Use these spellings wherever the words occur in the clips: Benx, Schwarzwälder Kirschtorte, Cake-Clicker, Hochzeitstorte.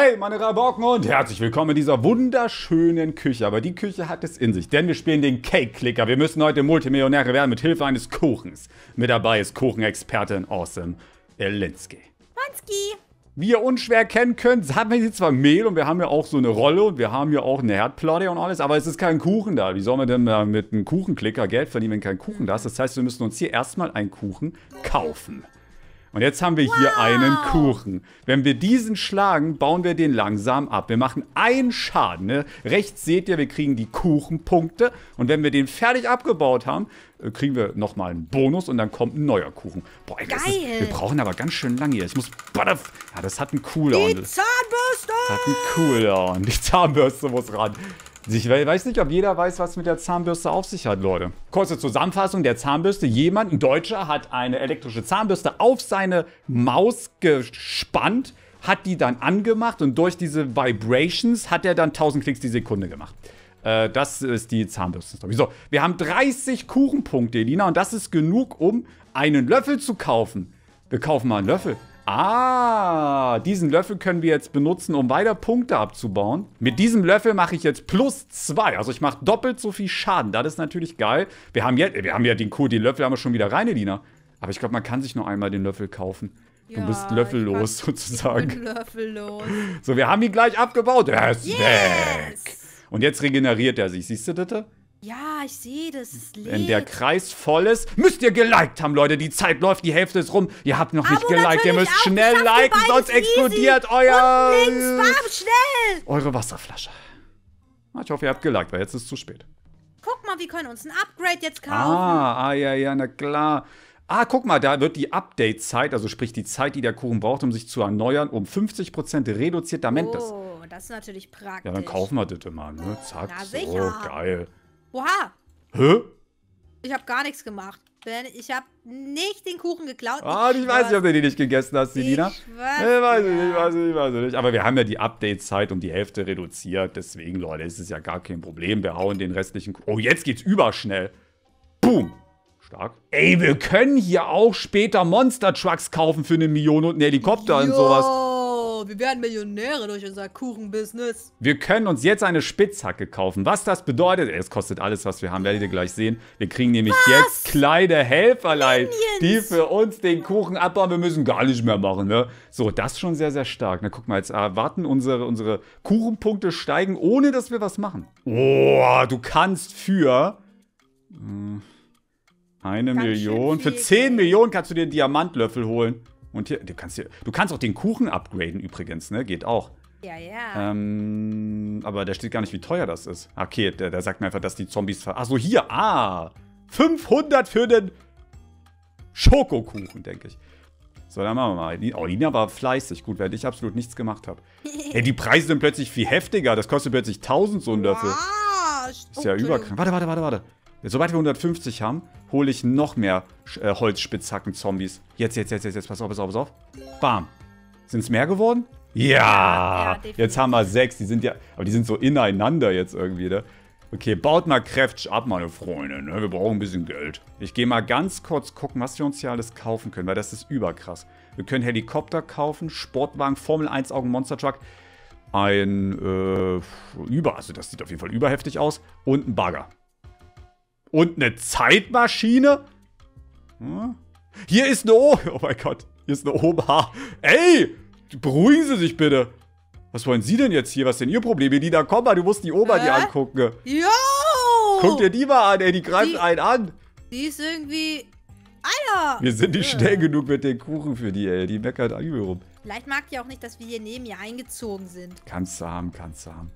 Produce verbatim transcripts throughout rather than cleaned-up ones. Hey, meine Rabauken und herzlich willkommen in dieser wunderschönen Küche. Aber die Küche hat es in sich, denn wir spielen den Cake-Clicker. Wir müssen heute Multimillionäre werden mit Hilfe eines Kuchens. Mit dabei ist Kuchenexpertin Awesome Elinsky. Wanski. Wie ihr unschwer erkennen könnt, haben wir hier zwar Mehl und wir haben ja auch so eine Rolle und wir haben ja auch eine Herdplatte und alles, aber es ist kein Kuchen da. Wie soll man denn äh, mit einem Kuchenklicker Geld verdienen, wenn kein Kuchen da ist? Das heißt, wir müssen uns hier erstmal einen Kuchen kaufen. Und jetzt haben wir hier wow. einen Kuchen. Wenn wir diesen schlagen, bauen wir den langsam ab. Wir machen einen Schaden. Ne? Rechts seht ihr, wir kriegen die Kuchenpunkte. Und wenn wir den fertig abgebaut haben, kriegen wir nochmal einen Bonus und dann kommt ein neuer Kuchen. Boah, ey, das ist, wir brauchen aber ganz schön lange hier. Ich muss... Butterf ja, das hat einen Cooldown. Die Zahnbürste! Hat einen Cooldown. Die Zahnbürste muss ran. Ich weiß nicht, ob jeder weiß, was mit der Zahnbürste auf sich hat, Leute. Kurze Zusammenfassung der Zahnbürste. Jemand, ein Deutscher, hat eine elektrische Zahnbürste auf seine Maus gespannt, hat die dann angemacht und durch diese Vibrations hat er dann tausend Klicks die Sekunde gemacht. Äh, das ist die Zahnbürstenstory. So, wir haben dreißig Kuchenpunkte, Elina, und das ist genug, um einen Löffel zu kaufen. Wir kaufen mal einen Löffel. Ah, diesen Löffel können wir jetzt benutzen, um weiter Punkte abzubauen. Mit diesem Löffel mache ich jetzt plus zwei. Also ich mache doppelt so viel Schaden. Das ist natürlich geil. Wir haben jetzt, wir haben ja den, den Löffel haben wir schon wieder rein, Elina. Aber ich glaube, man kann sich nur einmal den Löffel kaufen. Du ja, bist löffellos sozusagen. Ich bin löffellos. So, wir haben ihn gleich abgebaut. Er ist yes. weg. Und jetzt regeneriert er sich. Siehst du das? Ja, ich sehe, das ist leer. Wenn der Kreis voll ist, müsst ihr geliked haben, Leute. Die Zeit läuft, die Hälfte ist rum. Ihr habt noch nicht Abo geliked. Ihr müsst auch. Schnell liken, sonst easy. Explodiert euer... Und links, bam, schnell! Eure Wasserflasche. Ich hoffe, ihr habt geliked, weil jetzt ist es zu spät. Guck mal, wir können uns ein Upgrade jetzt kaufen. Ah, ah ja, ja, na klar. Ah, guck mal, da wird die Update-Zeit, also sprich die Zeit, die der Kuchen braucht, um sich zu erneuern, um fünfzig Prozent reduziert, damit das... Oh, das ist natürlich praktisch. Ja, dann kaufen wir das immer, ne? Zack, na, sicher. So, geil. Oha! Hä? Ich hab gar nichts gemacht. Ich hab nicht den Kuchen geklaut. Ah, ich, ich weiß nicht, ob du die nicht gegessen hast, Selina. Ich weiß es nicht, ich weiß es nicht, ich weiß es nicht. Aber wir haben ja die Update-Zeit um die Hälfte reduziert. Deswegen, Leute, ist es ja gar kein Problem. Wir hauen den restlichen Kuchen. Oh, jetzt geht's überschnell. Boom! Stark. Ey, wir können hier auch später Monster-Trucks kaufen für eine Million und einen Helikopter jo. Und sowas. Wir werden Millionäre durch unser Kuchenbusiness. Wir können uns jetzt eine Spitzhacke kaufen. Was das bedeutet, es kostet alles, was wir haben, werdet ihr gleich sehen. Wir kriegen nämlich was? Jetzt kleine Helferlein, die für uns den Kuchen abbauen. Wir müssen gar nicht mehr machen, ne? So, das ist schon sehr, sehr stark. Na, guck mal, jetzt erwarten unsere, unsere Kuchenpunkte steigen, ohne dass wir was machen. Oh, du kannst für... Mh, eine Ganz Million. Für zehn Millionen kannst du dir einen Diamantlöffel holen. Und hier, du kannst hier, du kannst auch den Kuchen upgraden übrigens, ne? Geht auch. Ja, ja. Ähm, aber da steht gar nicht, wie teuer das ist. Okay, der, der sagt mir einfach, dass die Zombies ver... Achso, hier, ah! fünfhundert für den Schokokuchen, denke ich. So, dann machen wir mal. Oh, Lina war fleißig, gut, während ich absolut nichts gemacht habe. Ey, die Preise sind plötzlich viel heftiger. Das kostet plötzlich tausend so ein Löffel. Wow. Ist ja okay. Überkrank. Warte, warte, warte, warte. Sobald wir hundertfünfzig haben, hole ich noch mehr äh, Holzspitzhacken-Zombies. Jetzt, jetzt, jetzt, jetzt, jetzt, pass auf, pass auf, pass auf. Bam. Sind es mehr geworden? Ja. Ja, ja, jetzt haben wir sechs. Die sind ja, aber die sind so ineinander jetzt irgendwie, ne? Okay, baut mal kräftig ab, meine Freunde, ne? Wir brauchen ein bisschen Geld. Ich gehe mal ganz kurz gucken, was wir uns hier alles kaufen können, weil das ist überkrass. Wir können Helikopter kaufen, Sportwagen, Formel eins Augen, Monster Truck, ein, äh, über, also das sieht auf jeden Fall überheftig aus, und ein Bagger. Und eine Zeitmaschine? Hm? Hier ist eine O... Oh mein Gott. Hier ist eine Oma. Ey! Beruhigen Sie sich bitte. Was wollen Sie denn jetzt hier? Was ist denn Ihr Problem? Elina, komm mal, du musst die Oma äh? dir angucken. Jo! Guck dir die mal an, ey. Die greift die, einen an. Die ist irgendwie... Alter! Wir sind nicht äh. schnell genug mit den Kuchen für die, ey. Die meckert übel rum. Vielleicht mag die auch nicht, dass wir hier neben ihr eingezogen sind. Kannst du haben, kannst du haben.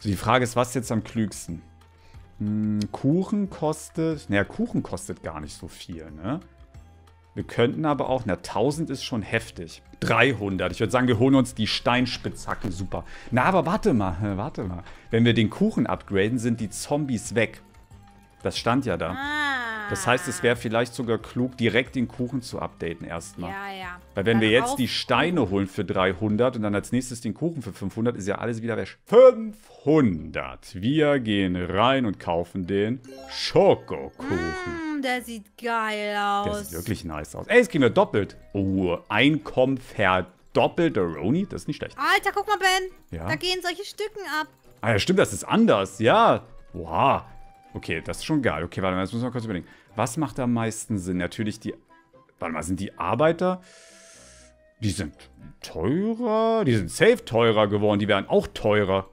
So, die Frage ist, was ist jetzt am klügsten? Kuchen kostet... Naja, Kuchen kostet gar nicht so viel, ne? Wir könnten aber auch... Na, tausend ist schon heftig. dreihundert. Ich würde sagen, wir holen uns die Steinspitzhacke. Super. Na, aber warte mal. Warte mal. Wenn wir den Kuchen upgraden, sind die Zombies weg. Das stand ja da. Ah. Das heißt, es wäre vielleicht sogar klug, direkt den Kuchen zu updaten erstmal. Ja, ja. Weil wenn dann wir jetzt die Steine holen für dreihundert und dann als nächstes den Kuchen für fünfhundert, ist ja alles wieder wäsch. fünfhundert. Wir gehen rein und kaufen den Schokokuchen. Mm, der sieht geil aus. Der sieht wirklich nice aus. Ey, jetzt kriegen wir doppelt. Oh, Einkommen verdoppelt. doppelte Roni, das ist nicht schlecht. Alter, guck mal, Ben. Ja? Da gehen solche Stücken ab. Ah ja, stimmt, das ist anders. Ja. Wow. Okay, das ist schon geil. Okay, warte mal, jetzt müssen wir kurz überlegen. Was macht am meisten Sinn? Natürlich die... Warte mal, sind die Arbeiter... Die sind teurer. Die sind safe teurer geworden. Die werden auch teurer.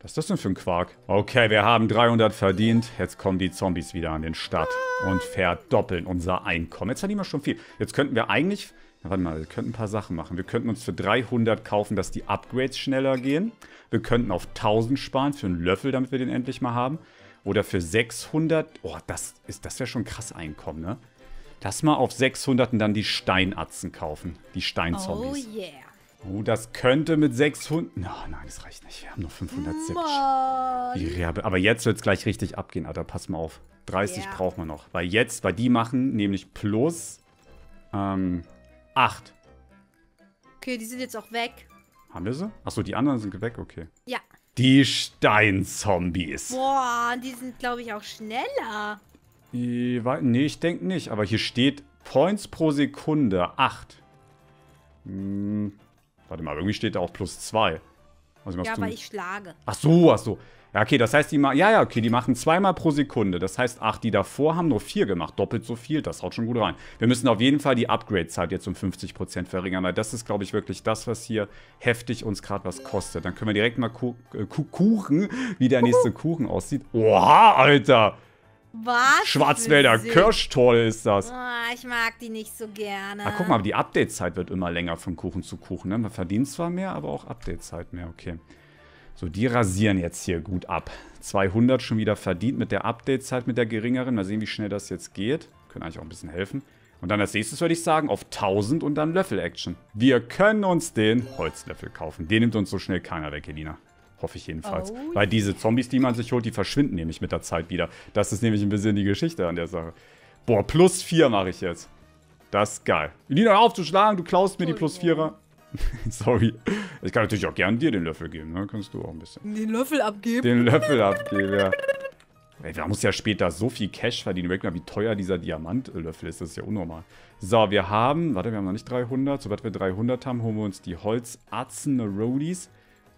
Was ist das denn für ein Quark? Okay, wir haben dreihundert verdient. Jetzt kommen die Zombies wieder an den Start. Und verdoppeln unser Einkommen. Jetzt verdienen wir schon viel. Jetzt könnten wir eigentlich... Warte mal, wir könnten ein paar Sachen machen. Wir könnten uns für dreihundert kaufen, dass die Upgrades schneller gehen. Wir könnten auf tausend sparen für einen Löffel, damit wir den endlich mal haben. Oder für sechshundert. Oh, das, ist, das wäre schon ein krass Einkommen, ne? Das mal auf sechshundert und dann die Steinatzen kaufen. Die Steinzombies. Oh, yeah. Oh, das könnte mit sechshundert... No, nein, das reicht nicht. Wir haben noch fünfhundertsiebzig. Mann. Aber jetzt wird es gleich richtig abgehen, Alter. Pass mal auf. dreißig yeah. braucht man noch. Weil jetzt, weil die machen nämlich plus... Ähm... acht. Okay, die sind jetzt auch weg. Haben wir sie? Achso, die anderen sind weg, okay. Ja. Die Steinzombies. Boah, die sind, glaube ich, auch schneller. Die, nee, ich denke nicht. Aber hier steht Points pro Sekunde acht. Hm, warte mal, irgendwie steht da auch plus zwei. Also, ja, aber ich schlage. Ach so, ach so. Ja, okay, das heißt, die machen. Ja, ja, okay, die machen zweimal pro Sekunde. Das heißt, ach, die davor haben nur vier gemacht. Doppelt so viel. Das haut schon gut rein. Wir müssen auf jeden Fall die Upgrade-Zeit jetzt um fünfzig Prozent verringern, weil das ist, glaube ich, wirklich das, was hier heftig uns gerade was kostet. Dann können wir direkt mal ku ku Kuchen, wie der nächste Kuchen aussieht. Oha, Alter! Was? Schwarzwälder Kirschtorte ist das. Oh, ich mag die nicht so gerne. Ah, guck mal, aber die Update-Zeit wird immer länger von Kuchen zu Kuchen. Ne? Man verdient zwar mehr, aber auch Update-Zeit mehr. Okay. So, die rasieren jetzt hier gut ab. zweihundert schon wieder verdient mit der Update-Zeit, mit der geringeren. Mal sehen, wie schnell das jetzt geht. Können eigentlich auch ein bisschen helfen. Und dann als nächstes würde ich sagen, auf tausend und dann Löffel-Action. Wir können uns den Holzlöffel kaufen. Den nimmt uns so schnell keiner weg, Elina. Hoffe ich jedenfalls. Oh, weil diese Zombies, die man sich holt, die verschwinden nämlich mit der Zeit wieder. Das ist nämlich ein bisschen die Geschichte an der Sache. Boah, plus vier mache ich jetzt. Das ist geil. Elina, aufzuschlagen, du klaust mir oh, die plus vierer. Sorry. Ich kann natürlich auch gerne dir den Löffel geben, ne? Kannst du auch ein bisschen. Den Löffel abgeben? Den Löffel abgeben, ja. Ey, da muss ja später so viel Cash verdienen. Überleg mal, wie teuer dieser Diamantlöffel ist. Das ist ja unnormal. So, wir haben... Warte, wir haben noch nicht dreihundert. Sobald wir dreihundert haben, holen wir uns die Holzatzen-Roadies.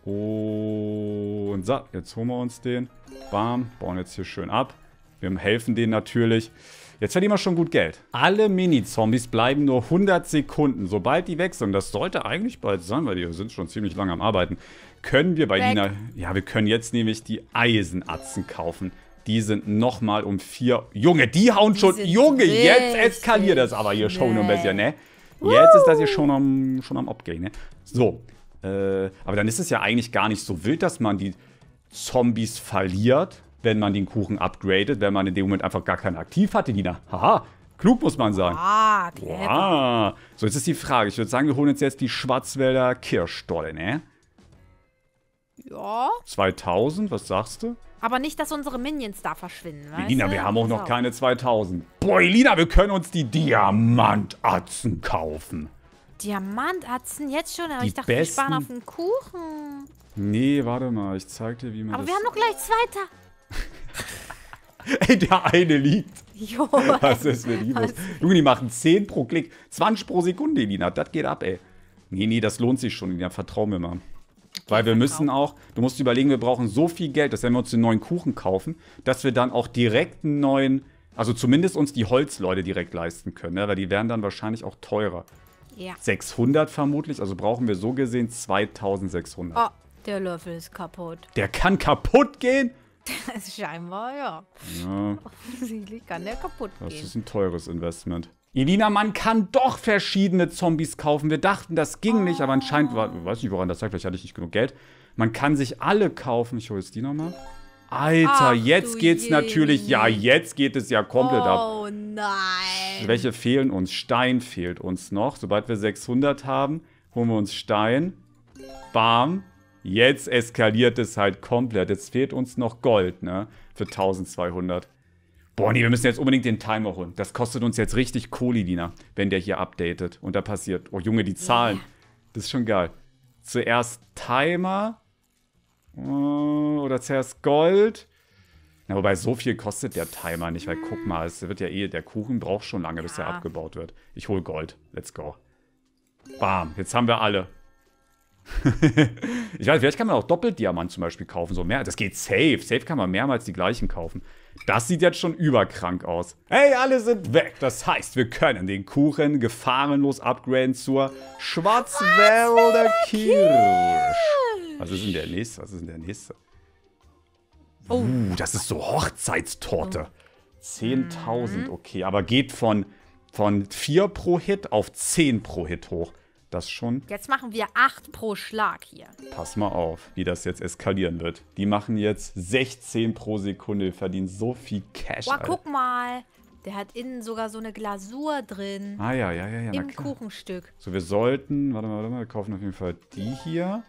Und so, jetzt holen wir uns den. Bam, bauen jetzt hier schön ab. Wir helfen denen natürlich. Jetzt verdienen wir schon gut Geld. Alle Mini-Zombies bleiben nur hundert Sekunden. Sobald die weg sind, das sollte eigentlich bald sein, weil die sind schon ziemlich lange am Arbeiten, können wir bei Nina... Ja, wir können jetzt nämlich die Eisenatzen kaufen. Die sind nochmal um vier... Junge, die hauen die schon... Junge, jetzt eskaliert das aber hier schon ein bisschen, ne? Jetzt ist das hier schon am, schon am Abgehen, ne? So, äh, aber dann ist es ja eigentlich gar nicht so wild, dass man die Zombies verliert, wenn man den Kuchen upgradet, wenn man in dem Moment einfach gar keinen aktiv hatte, Nina. Haha, klug muss man sagen. Ah, wow. So, jetzt ist die Frage. Ich würde sagen, wir holen uns jetzt die Schwarzwälder Kirschtorte, ne? Ja. zweitausend, was sagst du? Aber nicht, dass unsere Minions da verschwinden, weißt Nina, du? Wir haben auch noch keine zweitausend. Boah, Nina, wir können uns die Diamantatzen kaufen. Diamantatzen? Jetzt schon? Aber die ich dachte, besten... wir sparen auf den Kuchen. Nee, warte mal. Ich zeig dir, wie man Aber das... wir haben noch gleich zweiter. Ey, der eine liegt. Jo, was ist mit ihm los? Junge, die machen zehn pro Klick. zwanzig pro Sekunde, Elina. Das geht ab, ey. Nee, nee, das lohnt sich schon, Elina. Vertrau mir mal. Weil wir müssen auch, du musst überlegen, wir brauchen so viel Geld, dass wenn wir uns den neuen Kuchen kaufen, dass wir dann auch direkt einen neuen, also zumindest uns die Holzleute direkt leisten können. Ne? Weil die werden dann wahrscheinlich auch teurer. Ja. sechshundert vermutlich, also brauchen wir so gesehen zweitausendsechshundert. Oh, der Löffel ist kaputt. Der kann kaputt gehen? Scheinbar, ja. ja. Offensichtlich kann der kaputt gehen. Das ist ein teures Investment. Elina, man kann doch verschiedene Zombies kaufen. Wir dachten, das ging oh. nicht, aber anscheinend war... Ich weiß nicht, woran das sagt, vielleicht hatte ich nicht genug Geld. Man kann sich alle kaufen. Ich hole jetzt die nochmal. Alter, Ach, jetzt geht's je. natürlich... Ja, jetzt geht es ja komplett oh, ab. Oh nein. Welche fehlen uns? Stein fehlt uns noch. Sobald wir sechshundert haben, holen wir uns Stein. Bam. Jetzt eskaliert es halt komplett. Jetzt fehlt uns noch Gold, ne? Für eintausendzweihundert. Boah, nee, wir müssen jetzt unbedingt den Timer holen. Das kostet uns jetzt richtig Kohle, Nina, wenn der hier updatet. Und da passiert... Oh, Junge, die Zahlen. Yeah. Das ist schon geil. Zuerst Timer. Oder zuerst Gold. Na, wobei, so viel kostet der Timer nicht. Weil, guck mal, es wird ja eh... Der Kuchen braucht schon lange, ja. bis er abgebaut wird. Ich hole Gold. Let's go. Bam, jetzt haben wir alle. Ich weiß, vielleicht kann man auch Doppeldiamant zum Beispiel kaufen. So mehr, das geht safe. Safe kann man mehrmals die gleichen kaufen. Das sieht jetzt schon überkrank aus. Hey, alle sind weg. Das heißt, wir können den Kuchen gefahrenlos upgraden zur Schwarzwälder Kirsch. Was ist denn der nächste? Was ist denn der nächste? Oh, uh, das ist so Hochzeitstorte. zehntausend, okay. Aber geht von, von vier pro Hit auf zehn pro Hit hoch. Das schon. Jetzt machen wir acht pro Schlag hier. Pass mal auf, wie das jetzt eskalieren wird. Die machen jetzt sechzehn pro Sekunde, verdienen so viel Cash. Boah, Alter, guck mal. Der hat innen sogar so eine Glasur drin. Ah ja, ja, ja, ja. Im Kuchenstück. So, wir sollten, warte mal, warte mal, wir kaufen auf jeden Fall die hier.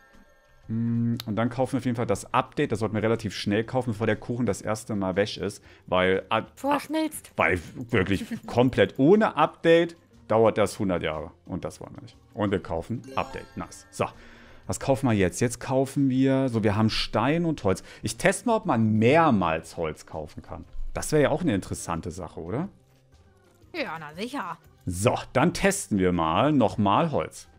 Und dann kaufen wir auf jeden Fall das Update. Das sollten wir relativ schnell kaufen, bevor der Kuchen das erste Mal wäsch ist. Weil, vorschmilzt. Weil wirklich komplett ohne Update dauert das hundert Jahre. Und das wollen wir nicht. Und wir kaufen Update. Nice. So, was kaufen wir jetzt? Jetzt kaufen wir... So, wir haben Stein und Holz. Ich teste mal, ob man mehrmals Holz kaufen kann. Das wäre ja auch eine interessante Sache, oder? Ja, na sicher. So, dann testen wir mal nochmal Holz.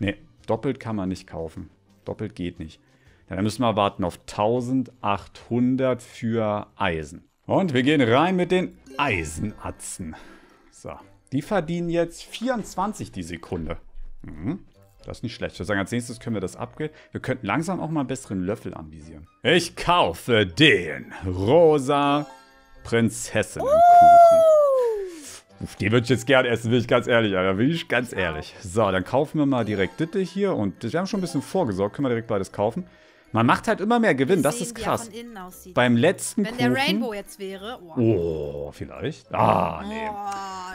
Ne, doppelt kann man nicht kaufen. Doppelt geht nicht. Ja, dann müssen wir warten auf eintausendachthundert für Eisen. Und wir gehen rein mit den Eisenatzen. So. Die verdienen jetzt vierundzwanzig die Sekunde. Mhm. Das ist nicht schlecht. Ich würde sagen, als nächstes können wir das upgraden. Wir könnten langsam auch mal einen besseren Löffel anvisieren. Ich kaufe den rosa Prinzessinnenkuchen. Uh! Den würde ich jetzt gerne essen, bin ich ganz ehrlich, Alter. Bin ich ganz ehrlich. So, dann kaufen wir mal direkt Ditte hier. Und wir haben schon ein bisschen vorgesorgt. Können wir direkt beides kaufen. Man macht halt immer mehr Gewinn, das ist krass. Beim letzten Kuchen... Wenn der Rainbow jetzt wäre... Oh, vielleicht. Ah, nee.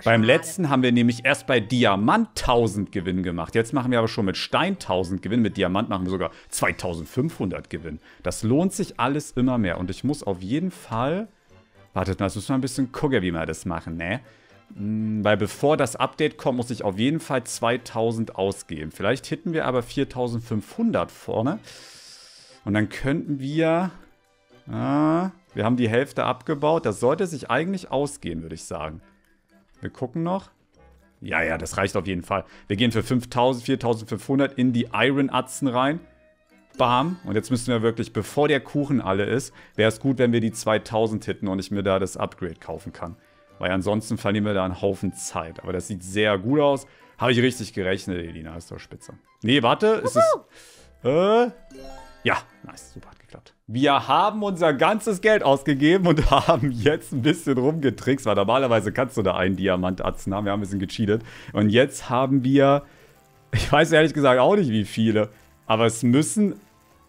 Beim letzten haben wir nämlich erst bei Diamant tausend Gewinn gemacht. Jetzt machen wir aber schon mit Stein tausend Gewinn. Mit Diamant machen wir sogar zweitausendfünfhundert Gewinn. Das lohnt sich alles immer mehr. Und ich muss auf jeden Fall... Wartet mal, jetzt müssen wir ein bisschen gucken, wie wir das machen, ne? Weil bevor das Update kommt, muss ich auf jeden Fall zweitausend ausgeben. Vielleicht hitten wir aber viertausendfünfhundert vorne. Und dann könnten wir... Ah, wir haben die Hälfte abgebaut. Das sollte sich eigentlich ausgehen, würde ich sagen. Wir gucken noch. Ja, ja, das reicht auf jeden Fall. Wir gehen für fünftausend, viertausendfünfhundert in die Iron-Atzen rein. Bam. Und jetzt müssen wir wirklich, bevor der Kuchen alle ist, wäre es gut, wenn wir die zweitausend hitten und ich mir da das Upgrade kaufen kann. Weil ansonsten verlieren wir da einen Haufen Zeit. Aber das sieht sehr gut aus. Habe ich richtig gerechnet, Elina. Ist doch spitze. Nee, warte. Ist es... Äh... Ja, nice, super, hat geklappt. Wir haben unser ganzes Geld ausgegeben und haben jetzt ein bisschen rumgetrickst, weil normalerweise kannst du da einen Diamantatzen haben. Wir haben ein bisschen gecheatet. Und jetzt haben wir, ich weiß ehrlich gesagt auch nicht wie viele, aber es müssen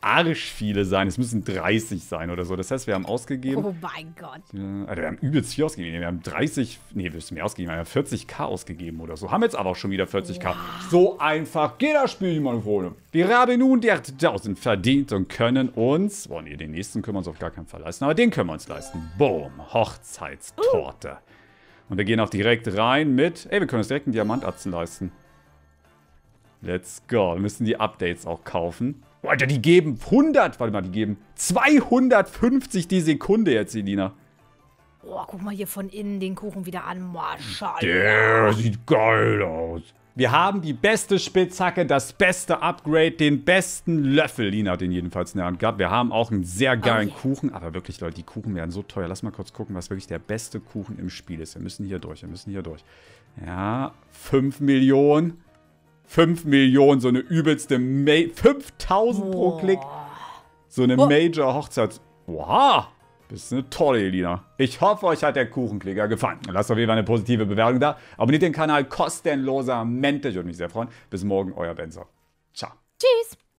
arsch viele sein. Es müssen dreißig sein oder so. Das heißt, wir haben ausgegeben. Oh mein Gott. Äh, also wir haben übelst viel ausgegeben. Wir haben dreißig, nee, wir müssen mehr ausgegeben. Wir haben vierzigtausend ausgegeben oder so. Haben jetzt aber auch schon wieder vierzigtausend. Wow. So einfach geht das Spiel, meine Freunde. Wir haben nun die achttausend verdient und können uns, oh nee, den nächsten können wir uns auf gar keinen Fall leisten, aber den können wir uns leisten. Boom, Hochzeitstorte. Uh. Und wir gehen auch direkt rein mit, ey, wir können uns direkt einen Diamantatzen leisten. Let's go. Wir müssen die Updates auch kaufen. Alter, die geben hundert, warte mal, die geben zweihundertfünfzig die Sekunde jetzt, Elina. Boah, guck mal hier von innen den Kuchen wieder an. Boah, scheiße. Der sieht geil aus. Wir haben die beste Spitzhacke, das beste Upgrade, den besten Löffel. Elina hat den jedenfalls in der Hand gehabt. Wir haben auch einen sehr geilen okay. Kuchen. Aber wirklich, Leute, die Kuchen werden so teuer. Lass mal kurz gucken, was wirklich der beste Kuchen im Spiel ist. Wir müssen hier durch, wir müssen hier durch. Ja, fünf Millionen. fünf Millionen, so eine übelste fünftausend pro Klick. So eine Major Hochzeits. Wow, bist eine tolle Elina. Ich hoffe, euch hat der Kuchenklicker gefallen. Lasst auf jeden Fall eine positive Bewertung da. Abonniert den Kanal kostenlosermente. Ich würde mich sehr freuen. Bis morgen, euer Benzo. Ciao. Tschüss.